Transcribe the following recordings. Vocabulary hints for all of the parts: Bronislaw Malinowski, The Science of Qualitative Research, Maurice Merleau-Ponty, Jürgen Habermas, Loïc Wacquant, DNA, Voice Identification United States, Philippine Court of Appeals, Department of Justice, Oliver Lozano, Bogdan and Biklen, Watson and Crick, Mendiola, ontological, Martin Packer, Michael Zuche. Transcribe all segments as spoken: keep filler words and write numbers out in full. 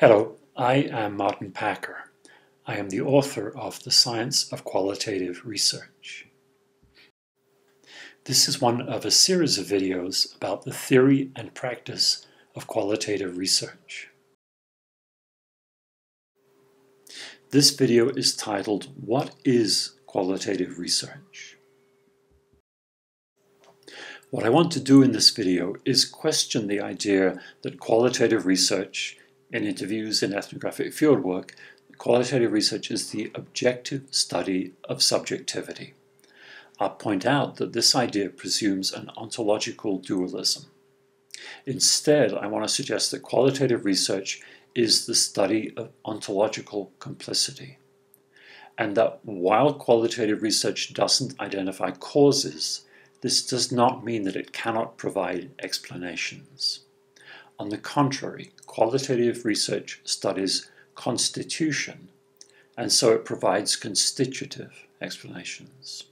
Hello, I am Martin Packer. I am the author of The Science of Qualitative Research. This is one of a series of videos about the theory and practice of qualitative research. This video is titled, What is Qualitative Research? What I want to do in this video is question the idea that qualitative research in interviews and ethnographic fieldwork, qualitative research is the objective study of subjectivity. I'll point out that this idea presumes an ontological dualism. Instead, I want to suggest that qualitative research is the study of ontological complicity, and that while qualitative research doesn't identify causes, this does not mean that it cannot provide explanations. On the contrary, qualitative research studies constitution, and so it provides constitutive explanations.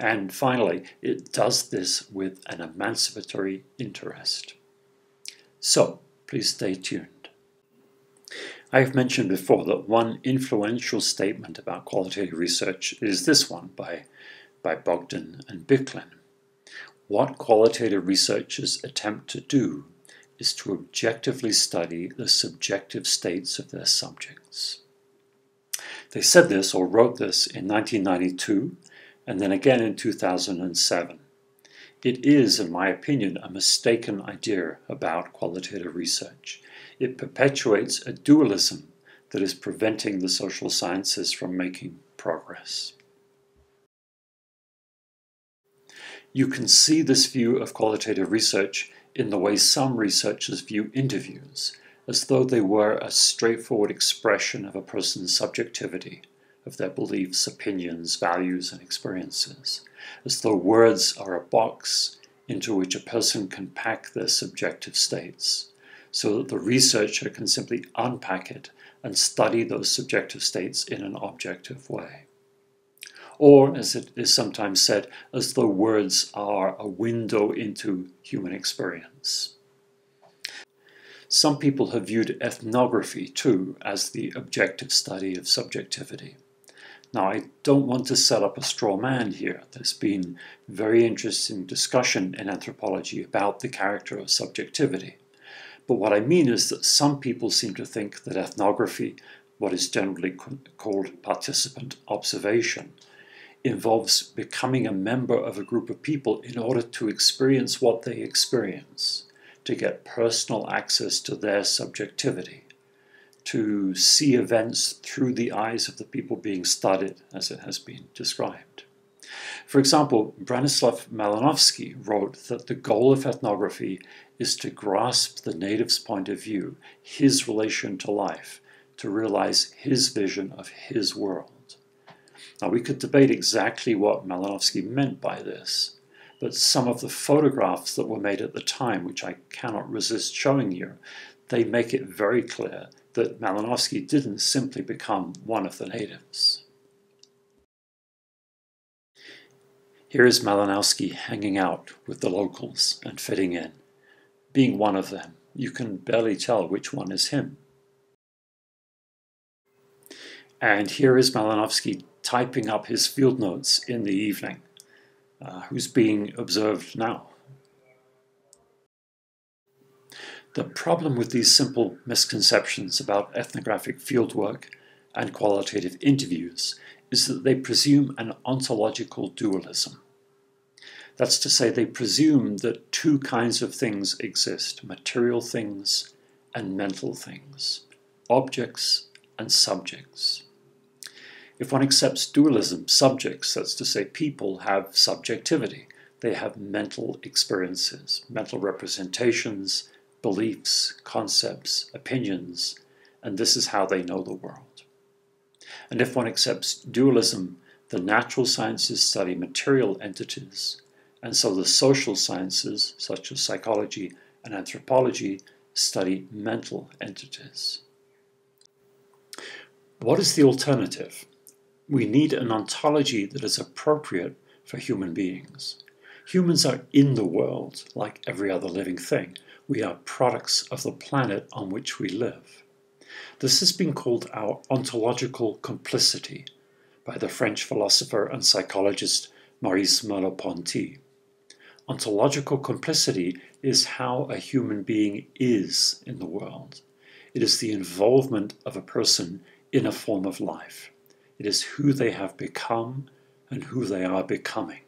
And finally, it does this with an emancipatory interest. So, please stay tuned. I have mentioned before that one influential statement about qualitative research is this one by, by Bogdan and Biklen. What qualitative researchers attempt to do is to objectively study the subjective states of their subjects. They said this or wrote this in nineteen ninety-two and then again in two thousand seven. It is, in my opinion, a mistaken idea about qualitative research. It perpetuates a dualism that is preventing the social sciences from making progress. You can see this view of qualitative research in the way some researchers view interviews, as though they were a straightforward expression of a person's subjectivity, of their beliefs, opinions, values, and experiences, as though words are a box into which a person can pack their subjective states, so that the researcher can simply unpack it and study those subjective states in an objective way. Or, as it is sometimes said, as though words are a window into human experience. Some people have viewed ethnography, too, as the objective study of subjectivity. Now, I don't want to set up a straw man here. There's been very interesting discussion in anthropology about the character of subjectivity. But what I mean is that some people seem to think that ethnography, what is generally called participant observation, involves becoming a member of a group of people in order to experience what they experience, to get personal access to their subjectivity, to see events through the eyes of the people being studied, as it has been described. For example, Bronislaw Malinowski wrote that the goal of ethnography is to grasp the native's point of view, his relation to life, to realize his vision of his world. Now, we could debate exactly what Malinowski meant by this, but some of the photographs that were made at the time, which I cannot resist showing you, they make it very clear that Malinowski didn't simply become one of the natives. Here is Malinowski hanging out with the locals and fitting in. Being one of them, you can barely tell which one is him. And here is Malinowski typing up his field notes in the evening, uh, who's being observed now. The problem with these simple misconceptions about ethnographic fieldwork and qualitative interviews is that they presume an ontological dualism. That's to say, they presume that two kinds of things exist, material things and mental things, objects and subjects. If one accepts dualism, subjects, that's to say people, have subjectivity. They have mental experiences, mental representations, beliefs, concepts, opinions, and this is how they know the world. And if one accepts dualism, the natural sciences study material entities, and so the social sciences, such as psychology and anthropology, study mental entities. What is the alternative? We need an ontology that is appropriate for human beings. Humans are in the world like every other living thing. We are products of the planet on which we live. This has been called our ontological complicity by the French philosopher and psychologist Maurice Merleau-Ponty. Ontological complicity is how a human being is in the world. It is the involvement of a person in a form of life. It is who they have become and who they are becoming.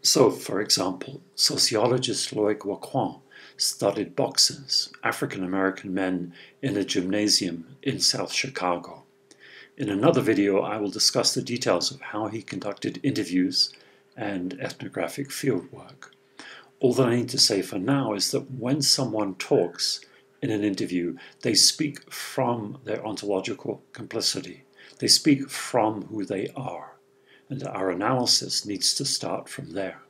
So, for example, sociologist Loïc Wacquant studied boxers, African-American men, in a gymnasium in South Chicago. In another video, I will discuss the details of how he conducted interviews and ethnographic fieldwork. All that I need to say for now is that when someone talks in an interview, they speak from their ontological complicity. They speak from who they are, and our analysis needs to start from there.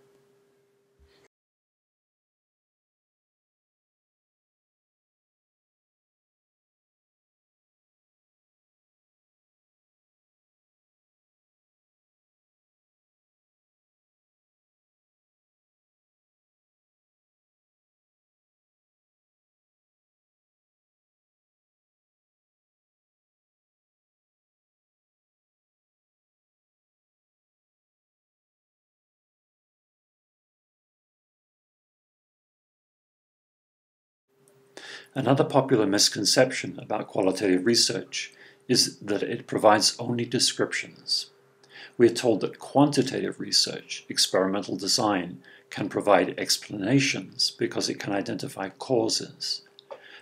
Another popular misconception about qualitative research is that it provides only descriptions. We are told that quantitative research, experimental design, can provide explanations because it can identify causes.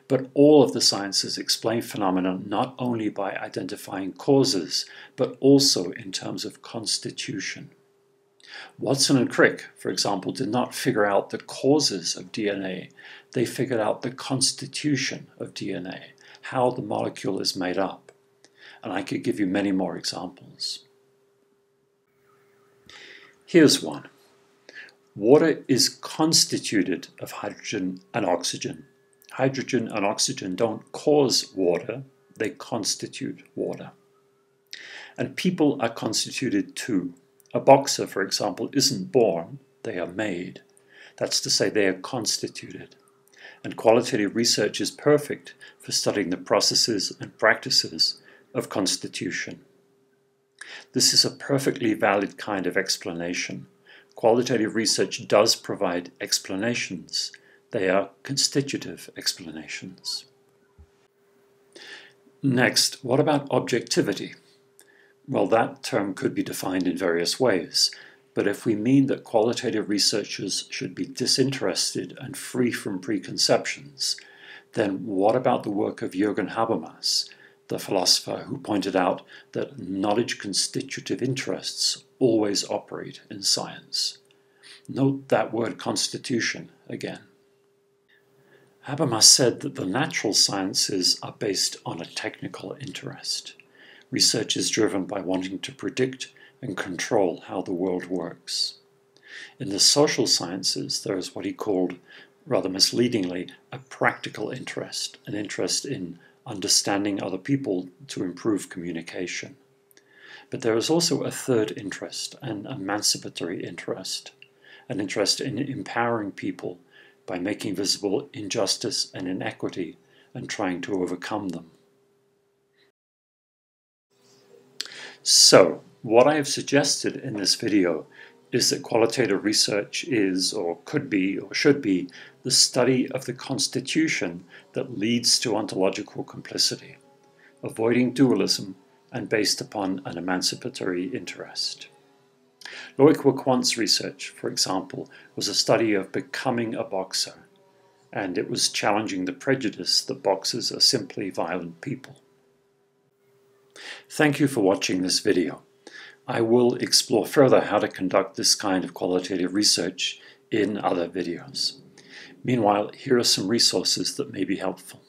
But all of the sciences explain phenomena not only by identifying causes, but also in terms of constitution. Watson and Crick, for example, did not figure out the causes of D N A. They figured out the constitution of D N A, how the molecule is made up. And I could give you many more examples. Here's one. Water is constituted of hydrogen and oxygen. Hydrogen and oxygen don't cause water, they constitute water. And people are constituted too. A boxer, for example, isn't born, they are made. That's to say, they are constituted. And qualitative research is perfect for studying the processes and practices of constitution. This is a perfectly valid kind of explanation. Qualitative research does provide explanations. They are constitutive explanations. Next, what about objectivity? Well, that term could be defined in various ways, but if we mean that qualitative researchers should be disinterested and free from preconceptions, then what about the work of Jürgen Habermas, the philosopher who pointed out that knowledge-constitutive interests always operate in science? Note that word constitution again. Habermas said that the natural sciences are based on a technical interest. Research is driven by wanting to predict and control how the world works. In the social sciences, there is what he called, rather misleadingly, a practical interest, an interest in understanding other people to improve communication. But there is also a third interest, an emancipatory interest, an interest in empowering people by making visible injustice and inequity and trying to overcome them. So, what I have suggested in this video is that qualitative research is, or could be, or should be, the study of the constitution that leads to ontological complicity, avoiding dualism and based upon an emancipatory interest. Loïc Wacquant's research, for example, was a study of becoming a boxer, and it was challenging the prejudice that boxers are simply violent people. Thank you for watching this video. I will explore further how to conduct this kind of qualitative research in other videos. Meanwhile, here are some resources that may be helpful.